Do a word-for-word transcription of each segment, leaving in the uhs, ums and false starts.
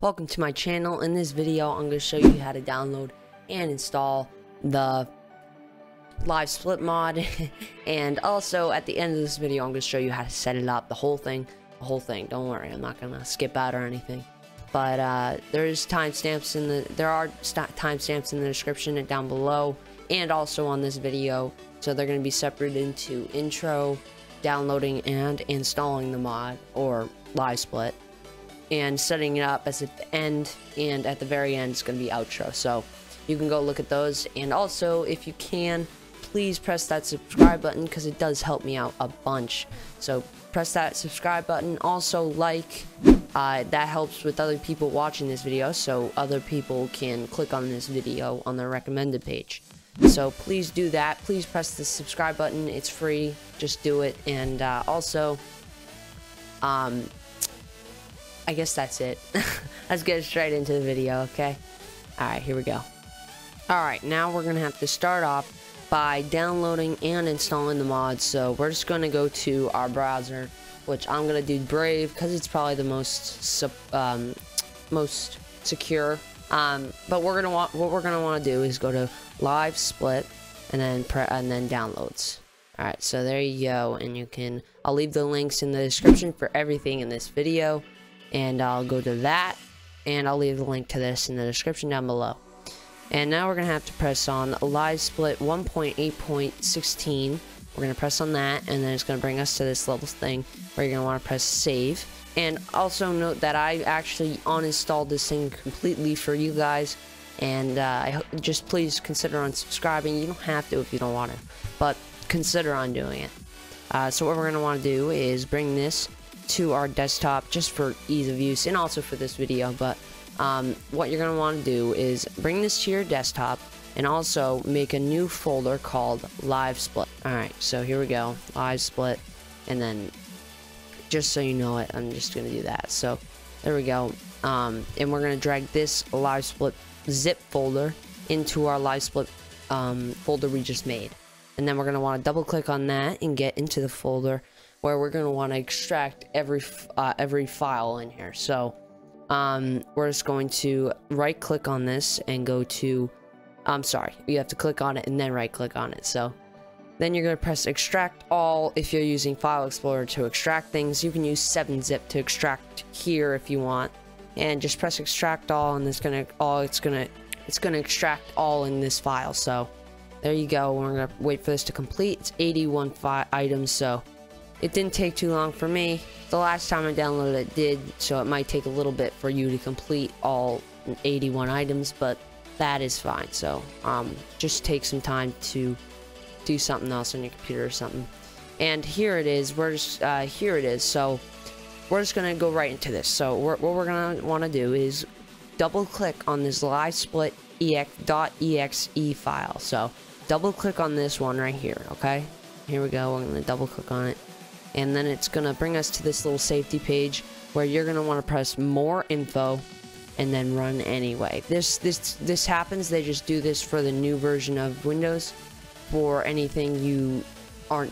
Welcome to my channel. In this video, I'm going to show you how to download and install the LiveSplit mod. And also, at the end of this video, I'm going to show you how to set it up, the whole thing, the whole thing. Don't worry, I'm not going to skip out or anything. But uh, there's timestamps in the there are timestamps in the description and down below, and also on this video. So they're going to be separated into intro, downloading and installing the mod or LiveSplit, and setting it up as at the end, and at the very end it's going to be outro. So you can go look at those, and also if you can, please press that subscribe button because it does help me out a bunch. So press that subscribe button, also like, uh, that helps with other people watching this video so other people can click on this video on their recommended page. So please do that. Please press the subscribe button. It's free. Just do it. And uh, also, um, I guess that's it. Let's get straight into the video, okay? Alright, here we go. Alright, now we're going to have to start off by downloading and installing the mod. So we're just going to go to our browser, which I'm going to do Brave because it's probably the most um, most secure. Um, but we're gonna want what we're gonna want to do is go to LiveSplit and then pre and then downloads. All right, so there you go, and you can. I'll leave the links in the description for everything in this video, and I'll go to that, and I'll leave the link to this in the description down below. And now we're gonna have to press on LiveSplit one point eight point sixteen. We're gonna press on that, and then it's gonna bring us to this little thing where you're gonna want to press save. And also note that I actually uninstalled this thing completely for you guys, and uh, just please consider on subscribing. You don't have to if you don't want to, but consider on doing it. Uh, so what we're going to want to do is bring this to our desktop just for ease of use and also for this video. But um, what you're going to want to do is bring this to your desktop and also make a new folder called LiveSplit. Alright, so here we go, LiveSplit, and then just so you know it, I'm just gonna do that. So there we go, um, and we're gonna drag this LiveSplit zip folder into our LiveSplit um, folder we just made, and then we're gonna want to double click on that and get into the folder where we're gonna want to extract every uh, every file in here. So um, we're just going to right click on this and go to, I'm sorry, you have to click on it and then right click on it. So then you're going to press extract all if you're using File Explorer to extract things. You can use seven zip to extract here if you want. And just press extract all, and it's going to all it's going to it's going to extract all in this file. So there you go. We're going to wait for this to complete. It's eighty-one items, so it didn't take too long for me. The last time I downloaded it did, so it might take a little bit for you to complete all eighty-one items, but that is fine. So um just take some time to do something else on your computer or something. And here it is, we're just uh, here it is. So we're just gonna go right into this. So we're, what we're gonna want to do is double click on this LiveSplit ex dot E X E file. So double click on this one right here. Okay, here we go, we're gonna double click on it, and then it's gonna bring us to this little safety page where you're gonna want to press more info and then run anyway. This this this happens, they just do this for the new version of Windows. For anything you aren't,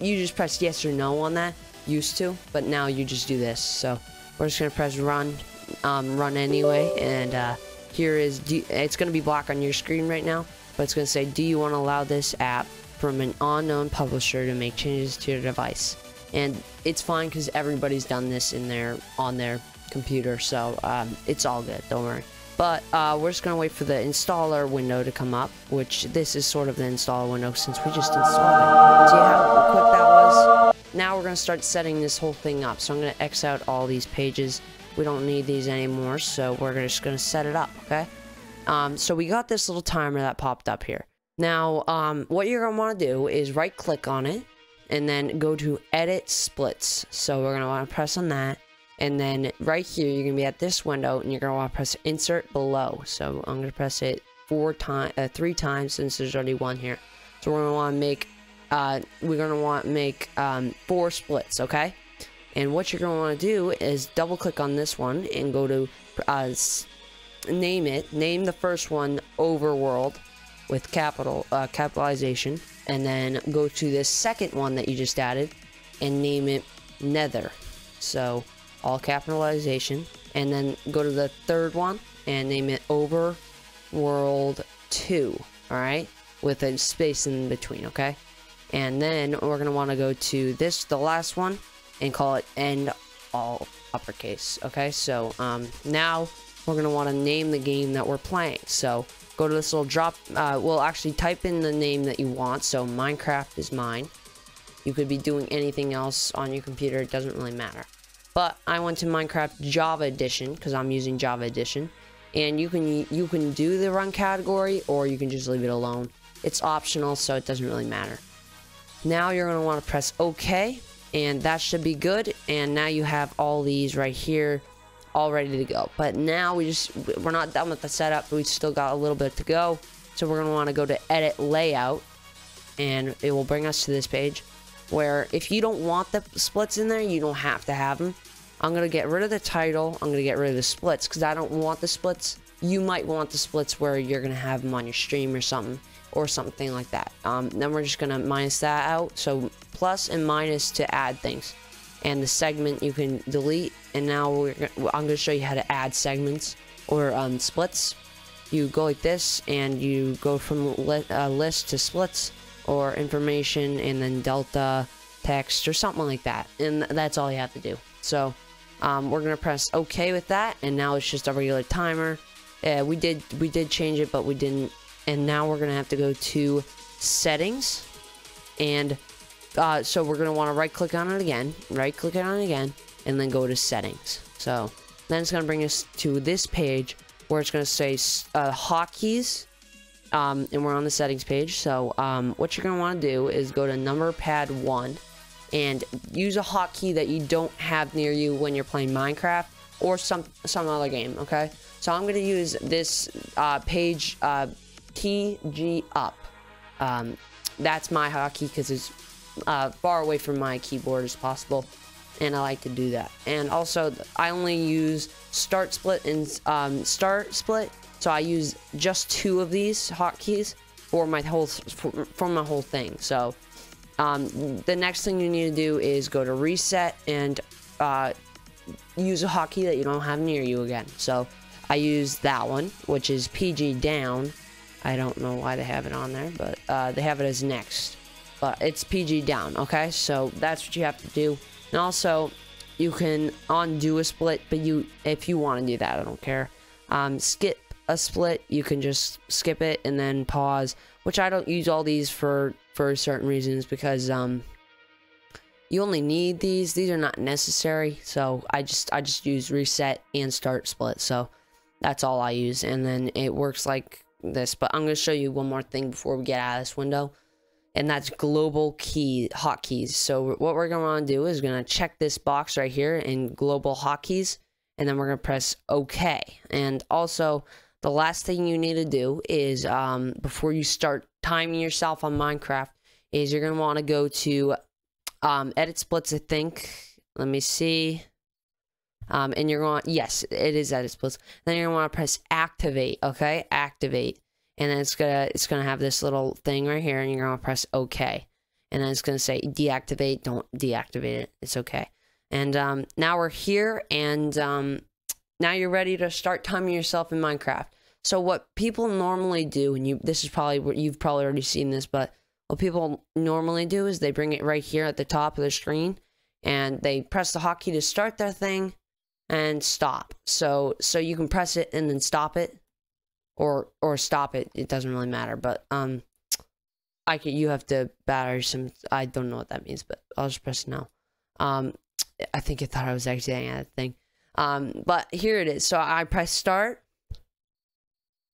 you just press yes or no on that, used to, but now you just do this. So we're just gonna press run, um, run anyway, and uh, here is, do, it's gonna be black on your screen right now, but it's gonna say, do you want to allow this app from an unknown publisher to make changes to your device? And it's fine because everybody's done this in their on their computer, so um, it's all good. Don't worry. But uh, we're just going to wait for the installer window to come up, which this is sort of the installer window since we just installed it. See how quick that was? Now we're going to start setting this whole thing up. So I'm going to X out all these pages. We don't need these anymore, so we're just going to set it up, okay? Um, so we got this little timer that popped up here. Now, um, what you're going to want to do is right-click on it, and then go to Edit Splits. So we're going to want to press on that. And then right here, you're going to be at this window, and you're going to want to press insert below. So I'm going to press it four times, uh, three times, since there's already one here. So we're going to want to make, uh, we're going to want to make um, four splits, okay? And what you're going to want to do is double click on this one and go to uh, name it. Name the first one Overworld with capital uh, capitalization, and then go to this second one that you just added and name it Nether. So all capitalization, and then go to the third one and name it Over World two, all right, with a space in between, okay? And then we're going to want to go to this, the last one, and call it End All Uppercase, okay? So um, now we're going to want to name the game that we're playing. So go to this little drop, uh, we'll actually type in the name that you want. So Minecraft is mine. You could be doing anything else on your computer, it doesn't really matter. But I went to Minecraft Java Edition because I'm using Java Edition. And you can you can do the run category, or you can just leave it alone. It's optional, so it doesn't really matter. Now you're going to want to press OK, and that should be good. And now you have all these right here all ready to go. But now we just we're not done with the setup, but we still got a little bit to go. So we're going to want to go to Edit Layout, and it will bring us to this page where if you don't want the splits in there, you don't have to have them. I'm going to get rid of the title. I'm going to get rid of the splits because I don't want the splits. You might want the splits where you're going to have them on your stream or something or something like that. Um, then we're just going to minus that out. So plus and minus to add things. And the segment you can delete. And now we're gonna, I'm going to show you how to add segments or um, splits. You go like this and you go from li uh, list to splits or information and then delta text or something like that. And that's all you have to do. So... Um, we're gonna press OK with that, and now it's just a regular timer. Uh, we did we did change it, but we didn't. And now we're gonna have to go to settings, and uh, so we're gonna want to right click on it again, right click on it again, and then go to settings. So then it's gonna bring us to this page where it's gonna say uh, hotkeys, um, and we're on the settings page. So um, what you're gonna want to do is go to number pad one. And use a hotkey that you don't have near you when you're playing Minecraft or some some other game, okay? So I'm gonna use this uh, page uh, T G up. Um, that's my hotkey because it's uh, far away from my keyboard as possible, and I like to do that. And also, I only use start split and um, start split, so I use just two of these hotkeys for my whole for, for my whole thing. So. Um, the next thing you need to do is go to reset and uh, use a hotkey that you don't have near you again. So I use that one, which is P G down. I don't know why they have it on there, but uh, they have it as next. But it's P G down, okay? So that's what you have to do. And also, you can undo a split, but you if you want to do that, I don't care. Um, skip a split, you can just skip it and then pause, which I don't use all these for... for certain reasons because um you only need these these are not necessary, so I just I just use reset and start split, so that's all I use, and then it works like this. But I'm going to show you one more thing before we get out of this window, and that's global key hotkeys. So what we're going to want to do is going to check this box right here in global hotkeys, and then we're going to press OK. And also the last thing you need to do is um, before you start timing yourself on Minecraft is you're going to want to go to um, edit splits, I think. Let me see. Um, and you're going to, yes, it is edit splits. Then you're going to want to press activate, okay? Activate. And then it's going to it's gonna have this little thing right here, and you're going to press OK. And then it's going to say deactivate. Don't deactivate it. It's okay. And um, now we're here, and... Um, Now you're ready to start timing yourself in Minecraft. So what people normally do, and you this is probably what you've probably already seen this, but what people normally do is they bring it right here at the top of the screen, and they press the hotkey to start their thing and stop. So so you can press it and then stop it, or or stop it. It doesn't really matter. But um, I could you have to batter some. I don't know what that means, but I'll just press no. Um, I think I thought I was exiting out of the thing. Um, but here it is. So I press start,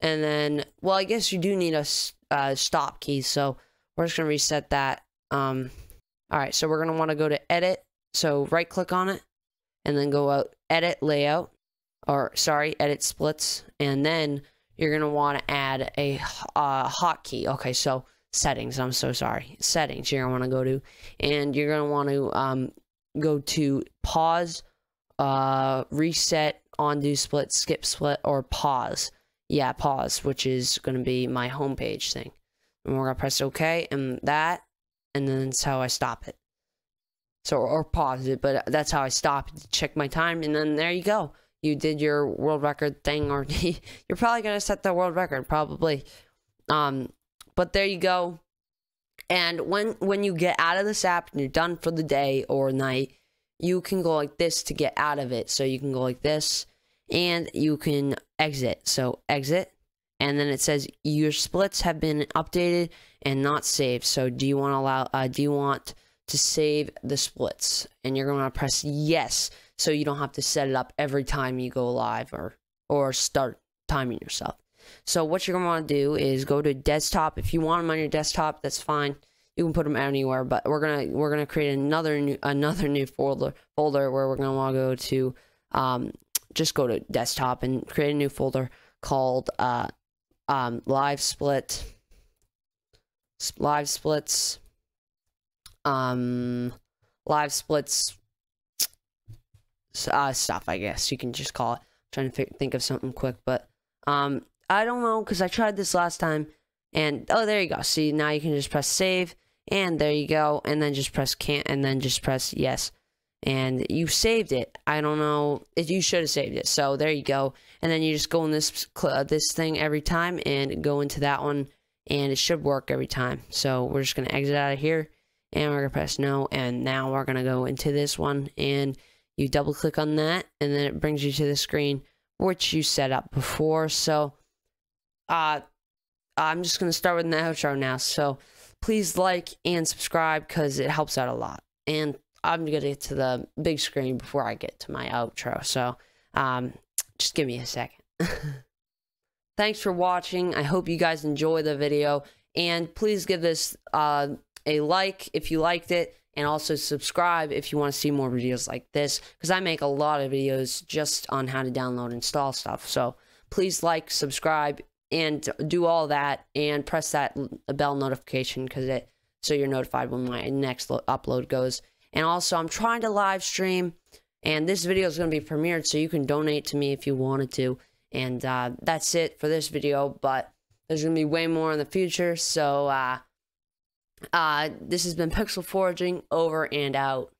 and then, well, I guess you do need a uh, stop key, so we're just going to reset that. Um, alright, so we're going to want to go to edit, so right click on it, and then go out, edit layout, or sorry, edit splits, and then you're going to want to add a uh, hotkey. Okay, so settings, I'm so sorry, settings you're going to want to go to, and you're going to want to um, go to pause, uh reset, undo split, skip split, or pause. Yeah, pause, which is going to be my home page thing, and we're going to press OK and that, and then that's how I stop it. So or pause it, but that's how I stop it to check my time. And then there you go, you did your world record thing, or you're probably gonna set the world record, probably. Um, but there you go. And when when you get out of this app and you're done for the day or night, you can go like this to get out of it. So you can go like this, and you can exit. So exit, and then it says your splits have been updated and not saved. So do you want to allow? Uh, do you want to save the splits? And you're going to press yes, so you don't have to set it up every time you go live or or start timing yourself. So what you're going to want to do is go to desktop. If you want them on your desktop, that's fine. You can put them anywhere, but we're gonna we're gonna create another new another new folder folder where we're gonna want to go to um, just go to desktop and create a new folder called uh, um, live split live splits um, live splits uh, stuff. I guess you can just call it. I'm trying to think of something quick, but um, I don't know because I tried this last time, and oh, there you go. See, now you can just press save. And there you go, and then just press can't, and then just press yes, and you saved it. I don't know if you should have saved it. So there you go, and then you just go in this uh, this thing every time, and go into that one, and it should work every time. So we're just gonna exit out of here, and we're gonna press no, and now we're gonna go into this one, and you double click on that, and then it brings you to the screen which you set up before. So, uh, I'm just gonna start with an outro now. So please like and subscribe because it helps out a lot. And I'm gonna get to the big screen before I get to my outro. So um, just give me a second. Thanks for watching. I hope you guys enjoy the video. And please give this uh, a like if you liked it. And also subscribe if you want to see more videos like this. Because I make a lot of videos just on how to download and install stuff. So please like, subscribe, and do all that, and press that bell notification because it so you're notified when my next upload goes. And also, I'm trying to live stream, and this video is going to be premiered, so you can donate to me if you wanted to. And uh, that's it for this video, but there's going to be way more in the future. So uh, uh, this has been Pixel Forging, over and out.